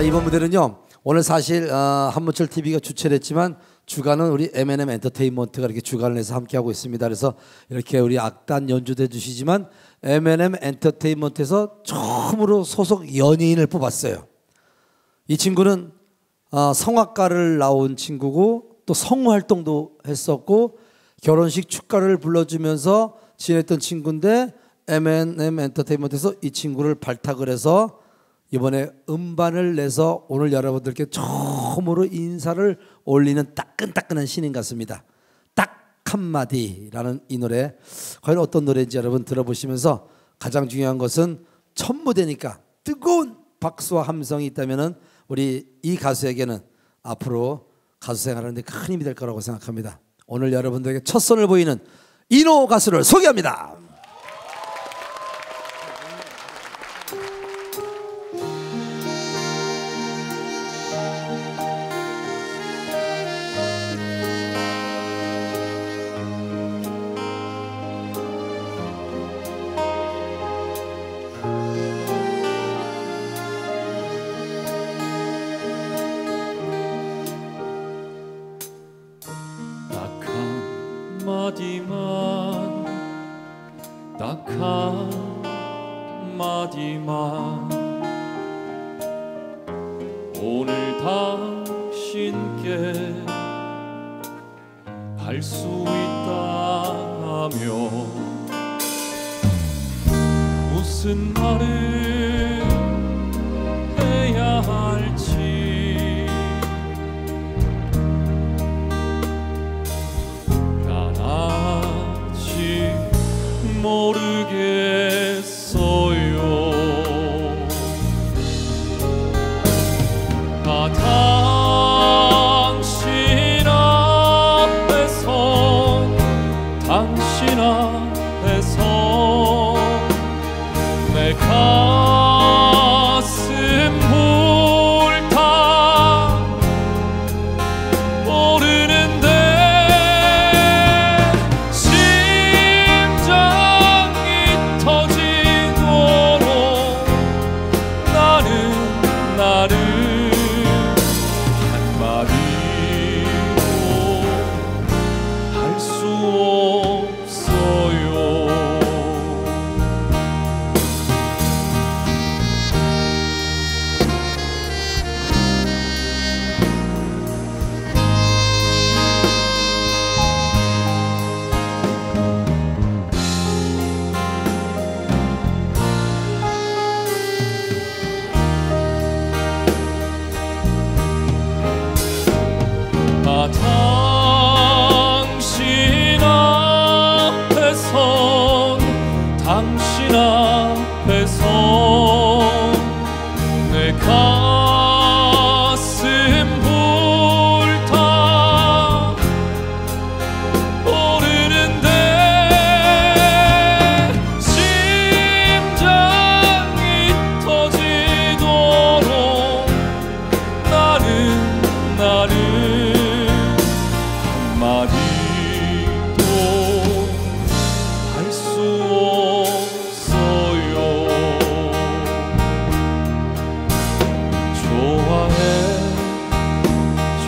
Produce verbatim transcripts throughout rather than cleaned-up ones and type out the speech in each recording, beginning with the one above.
자, 이번 무대는요, 오늘 사실 어, 한문철 티비가 주최를 했지만 주관은 우리 엠 앤 엠 엔터테인먼트가 이렇게 주관을 해서 함께하고 있습니다. 그래서 이렇게 우리 악단 연주도 해주시지만 엠 앤 엠 엔터테인먼트에서 처음으로 소속 연예인을 뽑았어요. 이 친구는 어, 성악가를 나온 친구고 또 성우활동도 했었고 결혼식 축가를 불러주면서 지냈던 친구인데 엠 앤 엠 엔터테인먼트에서 이 친구를 발탁을 해서 이번에 음반을 내서 오늘 여러분들께 처음으로 인사를 올리는 따끈따끈한 신인 같습니다. 딱 한마디라는 이 노래, 과연 어떤 노래인지 여러분 들어보시면서, 가장 중요한 것은 첫 무대니까 뜨거운 박수와 함성이 있다면은 우리 이 가수에게는 앞으로 가수 생활하는데 큰 힘이 될 거라고 생각합니다. 오늘 여러분들에게 첫 선을 보이는 이노 가수를 소개합니다. 한마디만, 딱 한마디만, 오늘 당신께 할 수 있다며 무슨 말을 해야 할지 모르겠어요. 다 당신 앞에서, 당신 앞에서 내 가슴 불타 모르는데 당신 앞에서, 당신 앞에서 내 가슴 불타 오르는데 심장이 터지도록 나는 나를 한마디도 할 수 없어요.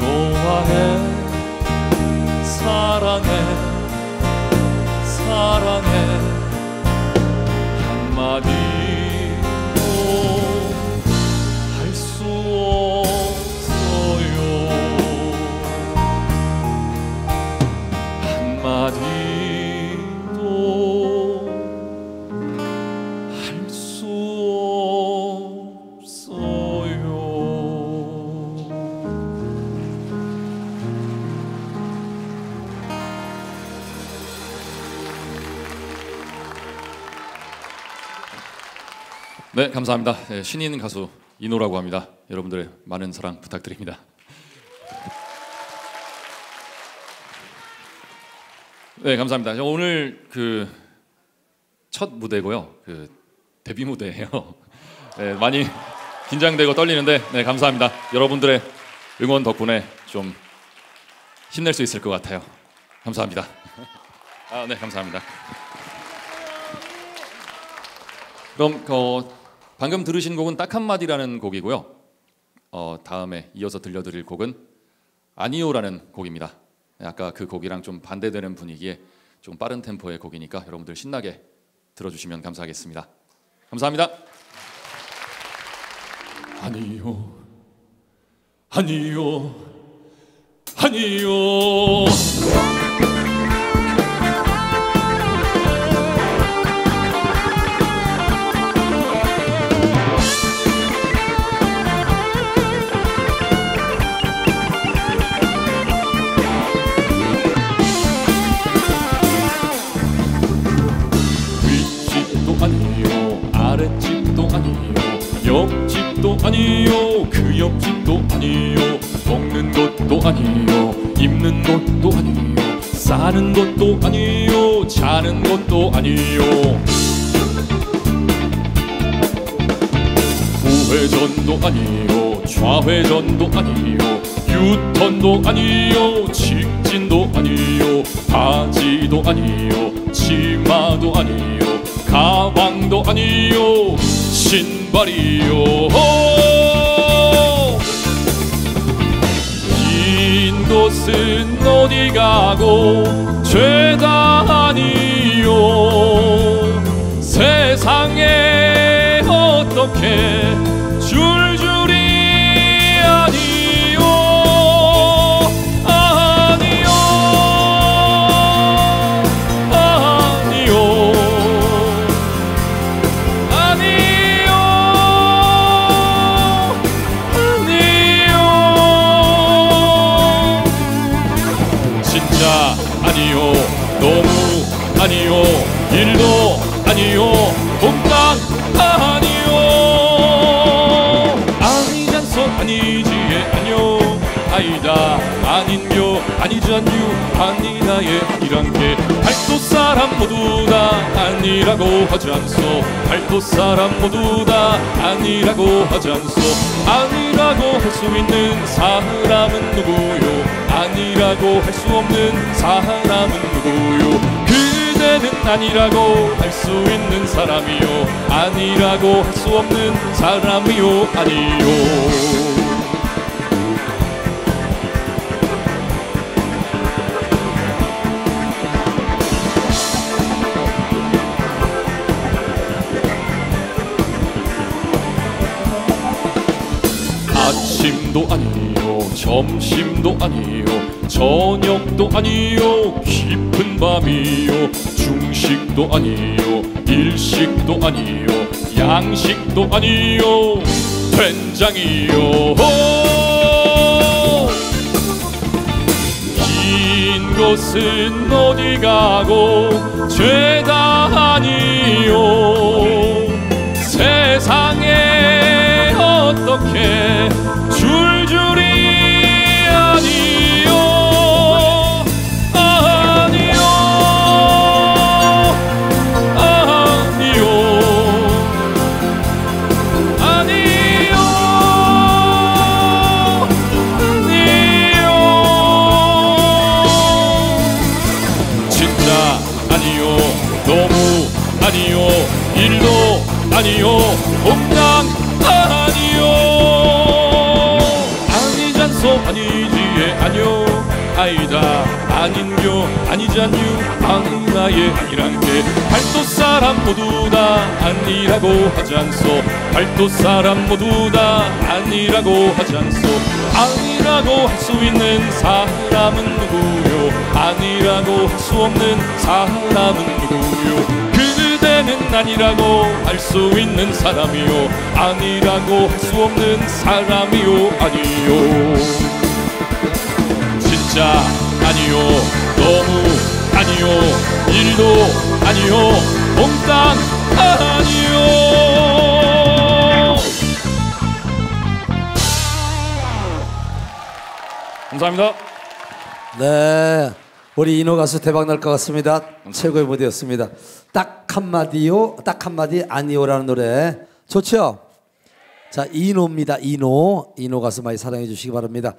좋아해, 좋아해, 사랑해, 사랑해, 한마디도 할 수 없어요. 한마디도 할 수 없어요. 네, 감사합니다. 네, 신인 가수 이노라고 합니다. 여러분들의 많은 사랑 부탁드립니다. 네, 감사합니다. 오늘 그 첫 무대고요, 그 데뷔 무대예요. 네, 많이 긴장되고 떨리는데, 네, 감사합니다. 여러분들의 응원 덕분에 좀 힘낼 수 있을 것 같아요. 감사합니다. 아, 네, 감사합니다. 그럼 어, 방금 들으신 곡은 딱 한마디라는 곡이고요. 어, 다음에 이어서 들려드릴 곡은 아니오라는 곡입니다. 아까 그 곡이랑 좀 반대되는 분위기에 좀 빠른 템포의 곡이니까 여러분들 신나게 들어주시면 감사하겠습니다. 감사합니다. 아니요, 아니요, 아니요. 옆집도 아니요, 그 옆집도 아니요, 먹는 것도 아니요, 입는 것도 아니요, 사는 것도 아니요, 자는 것도 아니요. 우회전도 아니요, 좌회전도 아니요, 유턴도 아니요, 직진도 아니요, 바지도 아니요, 치마도 아니요, 가방도 아니요, 신발이요. 긴 곳은 어디 가고 죄다 아니요, 세상에 어떻게 줄줄이 아니요, 아니요, 아니요, 아니요, 아니요, 너무 아니요, 일도 아니요, 공간 아니요, 아니잖소 아니지에 아니요, 아이다 아닌요, 아니잖유 아니다에 아니란 게 팔도 사람 모두 다 아니라고 하잖소, 팔도 사람 모두 다 아니라고 하잖소. 아니라고 할 수 있는 사람은 누구요? 아니라고 할 수 없는 사람은 누구요? 그대는 아니라고 할 수 있는 사람이요, 아니라고 할 수 없는 사람이요, 아니요. 아침도 아니요, 점심도 아니요, 저녁도 아니요, 깊은 밤이요, 중식도 아니요, 일식도 아니요, 양식도 아니요, 된장이요. 긴 곳은 어디 가고 죄다 아니요, 세상에 어떻게 줄줄이 아니요, 아니요, 아니요, 아니요, 아니요. 진짜 아니요, 너무 아니요, 일도 아니요, 공장 아니요, 아니지에 아니요, 아이다 아닌교, 아니잖유 아니나에 아니란 게 팔도 사람 모두 다 아니라고 하잖소, 팔도 사람 모두 다 아니라고 하잖소. 아니라고 할 수 있는 사람은 누구요? 아니라고 할 수 없는 사람은 누구요? 그대는 아니라고 할 수 있는 사람이요, 아니라고 할 수 없는 사람이요, 아니요. 진짜 아니요, 너무 아니요, 일도 아니요, 몽땅 아니요. 감사합니다. 네, 우리 이노 가수 대박 날 것 같습니다. 최고의 무대였습니다. 딱 한마디요, 딱 한마디 아니요라는 노래 좋죠? 자, 이노입니다. 이노, 이노 가수 많이 사랑해 주시기 바랍니다.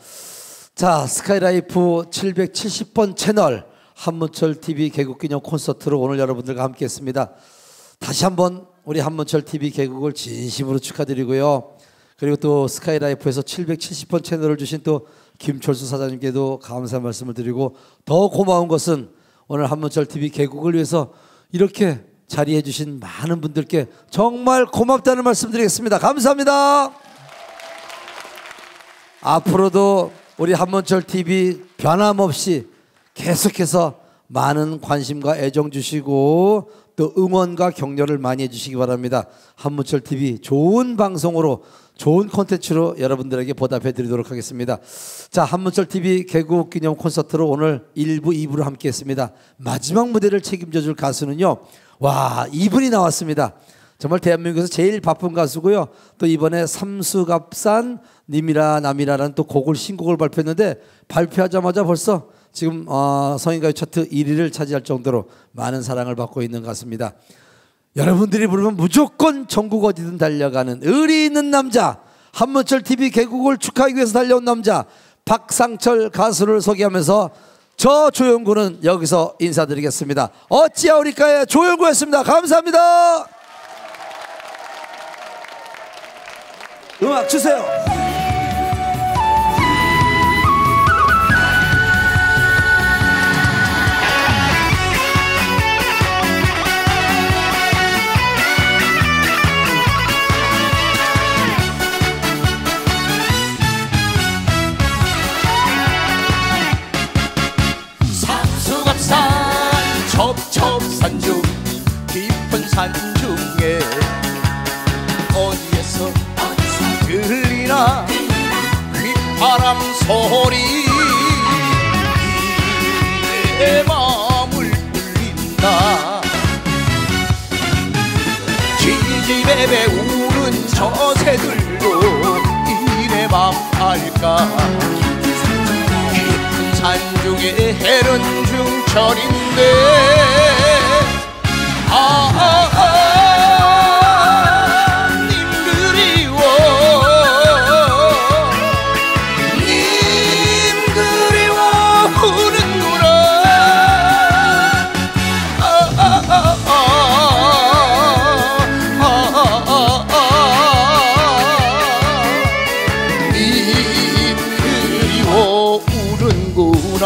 자, 스카이라이프 칠백칠십 번 채널 한문철 티비 개국기념 콘서트로 오늘 여러분들과 함께 했습니다. 다시 한번 우리 한문철 티비 개국을 진심으로 축하드리고요. 그리고 또 스카이라이프에서 칠백칠십 번 채널을 주신 또 김철수 사장님께도 감사한 말씀을 드리고, 더 고마운 것은 오늘 한문철 티비 개국을 위해서 이렇게 자리해 주신 많은 분들께 정말 고맙다는 말씀드리겠습니다. 감사합니다. 앞으로도 우리 한문철 티비 변함없이 계속해서 많은 관심과 애정 주시고 또 응원과 격려를 많이 해주시기 바랍니다. 한문철 티비 좋은 방송으로 좋은 콘텐츠로 여러분들에게 보답해 드리도록 하겠습니다. 자, 한문철 티비 개국 기념 콘서트로 오늘 일 부, 이 부로 함께 했습니다. 마지막 무대를 책임져 줄 가수는요, 와, 이분이 나왔습니다. 정말 대한민국에서 제일 바쁜 가수고요. 또 이번에 삼수갑산 님이라 남이라라는 또 곡을, 신곡을 발표했는데, 발표하자마자 벌써 지금 어, 성인가요 차트 일 위를 차지할 정도로 많은 사랑을 받고 있는 가수입니다. 여러분들이 부르면 무조건 전국 어디든 달려가는 의리 있는 남자, 한문철 티비 개국을 축하하기 위해서 달려온 남자 박상철 가수를 소개하면서 저 조영구는 여기서 인사드리겠습니다. 어찌하오리까의 조영구였습니다. 감사합니다. 음악 주세요. 산중 깊은 산중에 어디에서, 어디서 들리나, 들리나 휘파람 소리, 내 마음을 울린다. 지지배배 우는 저 새들도 이내 맘 알까. 깊은 산중에 해른 중철인데 아, 아, 아, 님 그리워, 님 그리워 우는구나. 아, 아, 아, 아, 아, 아, 아, 님 그리워 우는구나.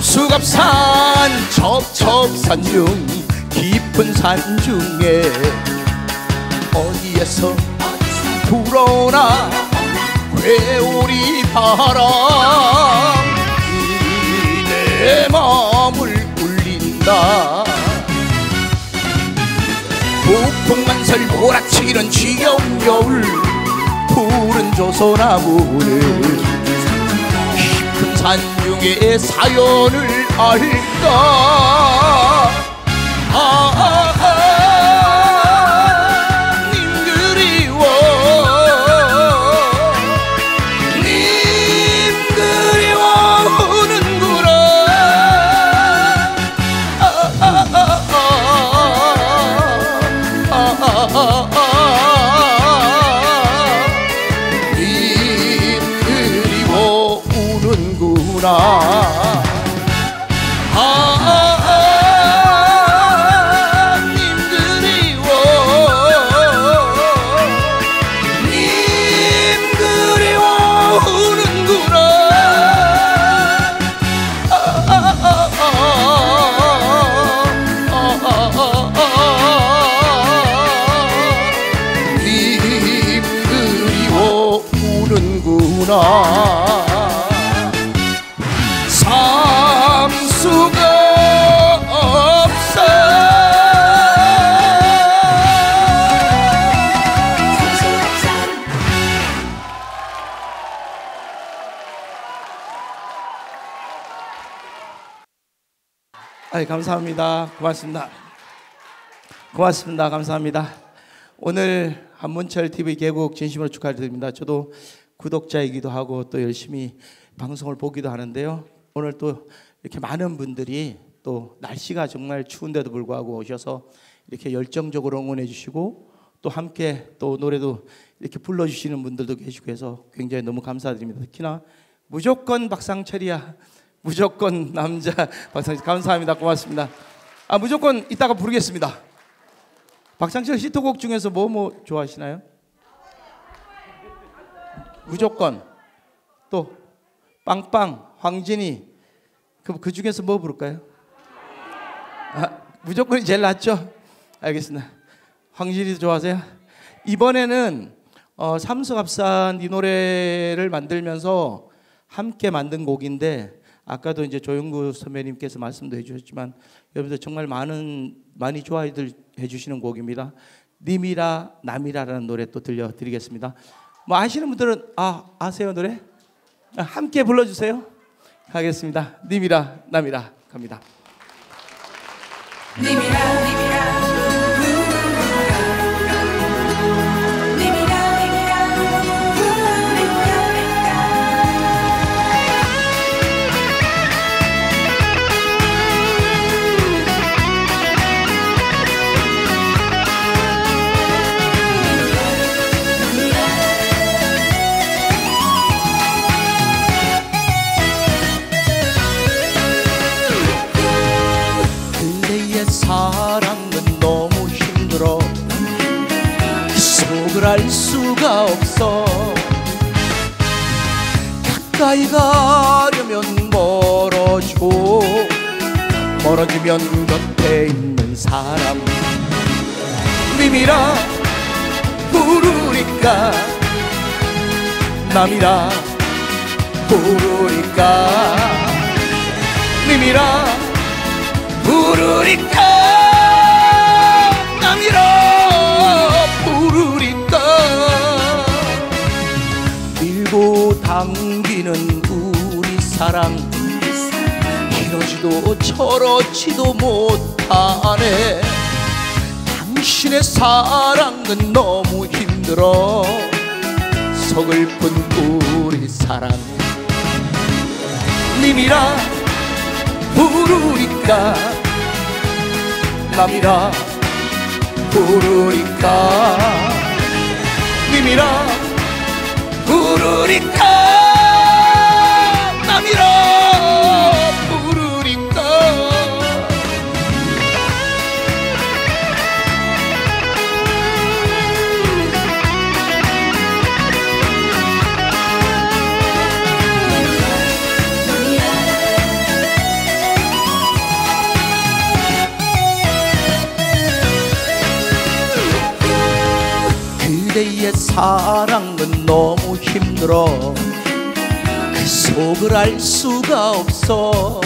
삼수갑산 첩첩산중 깊은 산중에 어디에서, 어디서 불어오나 괴오리 바람, 내 마음을 울린다. 북풍만설 몰아치는 지겨운 겨울, 푸른 조소나무를 산중의 사연을 알까. 아, 아, 아, 님 그리워, 님 그리워 우는구나. 아, 아, 아, 아, 아, 아, 아, 아. 아, 아, 아, 님 그리워, 님 그리워 우는구나. 아, 아, 아, 아, 아, 아, 아, 님 그리워 우는구나. 아이, 감사합니다. 고맙습니다. 고맙습니다. 감사합니다. 오늘 한문철 티비 개국 진심으로 축하드립니다. 저도 구독자이기도 하고 또 열심히 방송을 보기도 하는데요. 오늘 또 이렇게 많은 분들이 또 날씨가 정말 추운데도 불구하고 오셔서 이렇게 열정적으로 응원해 주시고 또 함께 또 노래도 이렇게 불러주시는 분들도 계시고 해서 굉장히 너무 감사드립니다. 특히나 무조건 박상철이야, 무조건 남자 박상철, 감사합니다. 고맙습니다. 아, 무조건 이따가 부르겠습니다. 박상철 히트곡 중에서 뭐 뭐 좋아하시나요? 무조건, 또 빵빵, 황진이, 그럼 그 중에서 뭐 부를까요? 아, 무조건이 제일 낫죠? 알겠습니다. 황진이도 좋아하세요? 이번에는 어, 삼수갑산 이 노래를 만들면서 함께 만든 곡인데, 아까도 이제 조영구 선배님께서 말씀도 해주셨지만 여러분들 정말 많은 많이 좋아해들 해주시는 곡입니다. 님이라 남이라라는 노래 또 들려드리겠습니다. 뭐 아시는 분들은 아 아세요 노래? 아, 함께 불러주세요. 가겠습니다. 님이라 남이라 갑니다. 님이라 님이라 사랑은 너무 힘들어 그 속을 알 수가 없어. 가까이 가려면 멀어지고 멀어지면 곁에 있는 사람. 님이라 부르니까 남이라 부르니까 님이라 부르니까 남이라 부르니까 밀고 당기는 우리 사랑 이러지도 저러지도 못하네. 당신의 사랑은 너무 힘들어 서글픈 우리 사랑. 님이라 부르니까 남이라 부르니까 님이라 부르니까 남이라 부르니까. 그대의 사랑은 너무 힘들어 그 속을 알 수가 없어.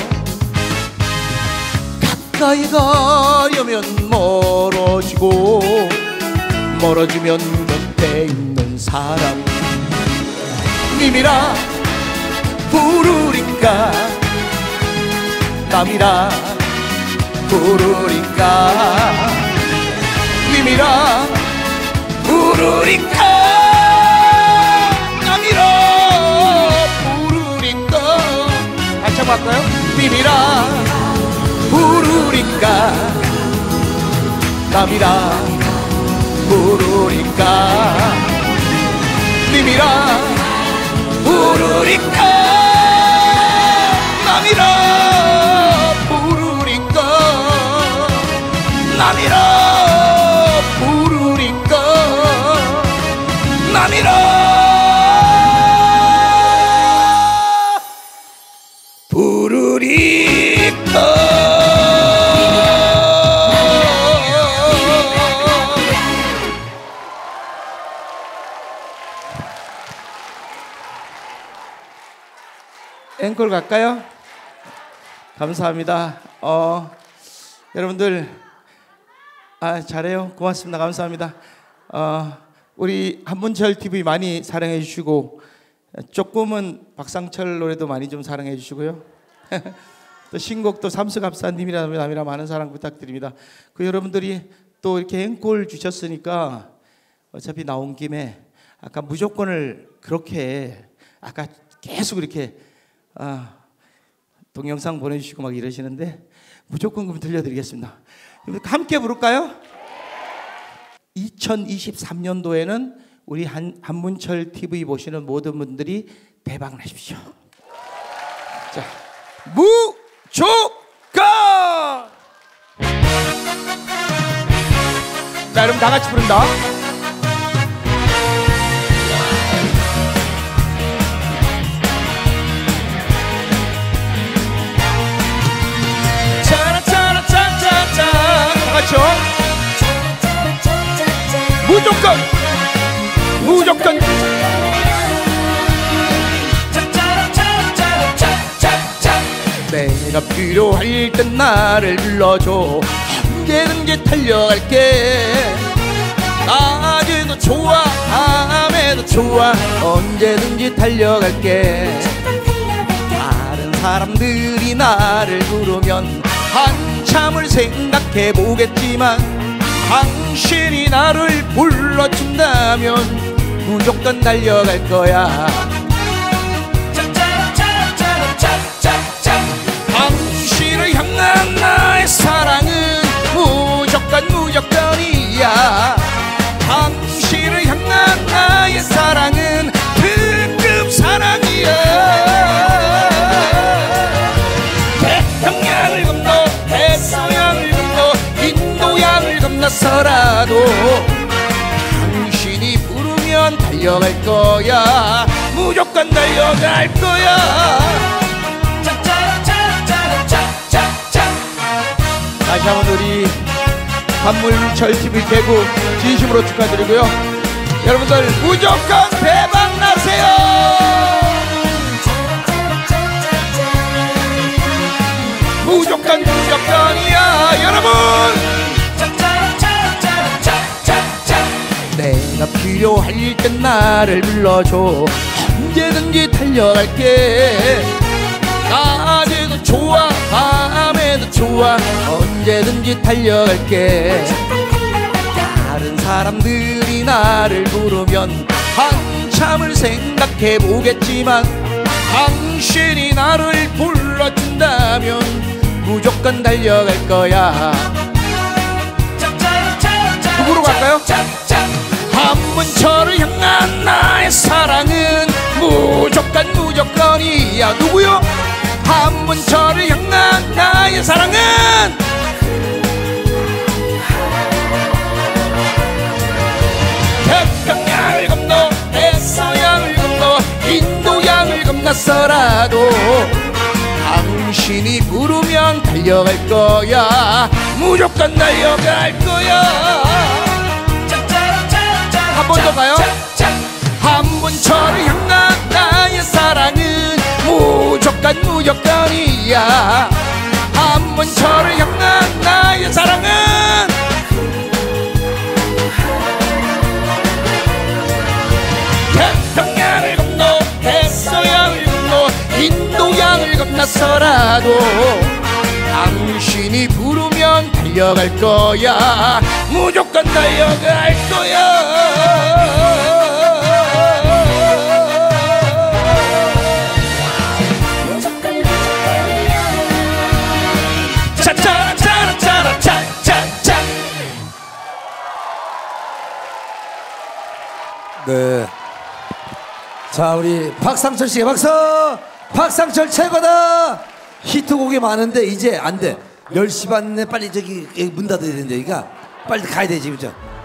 가까이 가려면 멀어지고 멀어지면 곁에 있는 사람. 님이라 부르니까 남이라 부르니까 님이라 부르니까 남이라 부르니까. 다시 한번 할까요? 님이라 부르니까 남이라 부르니까 님이라 부르니까 남이라 부르니까 남이라 남이라 부르리까. 앵콜 갈까요? 감사합니다. 어, 여러분들 아, 잘해요. 고맙습니다. 감사합니다. 어, 우리 한문철 티비 많이 사랑해 주시고 조금은 박상철 노래도 많이 좀 사랑해 주시고요. 또 신곡도 삼수갑산님이라 남이라 많은 사랑 부탁드립니다. 그 여러분들이 또 이렇게 앵콜 주셨으니까 어차피 나온 김에 아까 무조건을 그렇게 아까 계속 이렇게 아, 동영상 보내주시고 막 이러시는데 무조건 그럼 들려드리겠습니다. 함께 부를까요? 이천이십삼 년도에는 우리 한, 한문철 티비 보시는 모든 분들이 대박 나십시오. 자, 무조건! 자, 여러분 다 같이 부른다. 무조건 무조건 내가 필요할 땐 나를 불러줘. 언제든지 달려갈게. 낮에도 좋아 밤에도 좋아 언제든지 달려갈게. 다른 사람들이 나를 부르면 한참을 생각해보겠지만 당신이 나를 불러준다면 무조건 달려갈 거야. 당신을 향한 나의 사랑은 무조건 무조건이야. 당신을 향한 나의 사랑은 특급 사랑이야. 태평양을 건너 대서양을 건너 인도양을 건너서라도 당신이 부르면 달려갈 거야. 무조건 달려갈 거야. 다시 한번 우리 한문철 티비 대구 진심으로 축하드리고요. 여러분들 무조건 대박나세요. 무조건 무조건이야. 여러분 내가 필요할 땐 나를 불러줘. 언제든지 달려갈게. 낮에도 좋아 밤에도 좋아 언제든지 달려갈게. 다른 사람들이 나를 부르면 한참을 생각해보겠지만 당신이 나를 불러준다면 무조건 달려갈 거야. 누구로 갈까요? 한문철을 향한 나의 사랑은 무조건 무조건이야. 누구요? 한문철을 향한 나의 사랑은 태평양을 건너 대서양을 건너 인도양을 건너서라도 당신이 부르면 달려갈 거야. 무조건 달려갈 거야. 한 번 더 가요. 한문철을 향한 나의 사랑은 무조건 무조건이야. 한문철을 향한 나의 사랑은 태평양을 건너 대서양을 건너 인도양을 건너서라도 당신이 부르면 달려갈 거야. 무조건 달려갈 거야. 네. 자, 우리 박상철 씨의 박수! 박상철 최고다! 히트곡이 많은데 이제 안 돼. 열 시 반에 빨리 저기 문 닫아야 되는데, 그러니까 빨리 가야 돼, 지금.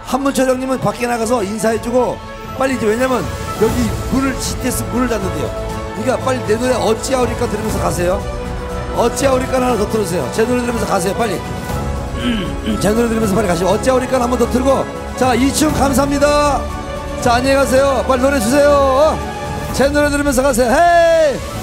한문철 형님은 밖에 나가서 인사해주고 빨리 이제, 왜냐면 여기 문을 지티에스 문을 닫는데요. 그러니까 빨리 내 노래 어찌하오리까 들으면서 가세요. 어찌하오리까 하나 더 들으세요. 제 노래 들으면서 가세요, 빨리. 제 노래 들으면서 빨리 가시고 어찌하오리까 한 번 더 들고. 자, 이춤 감사합니다. 자, 안녕히 가세요. 빨리 노래 주세요. 제 노래 들으면서 가세요. 헤이!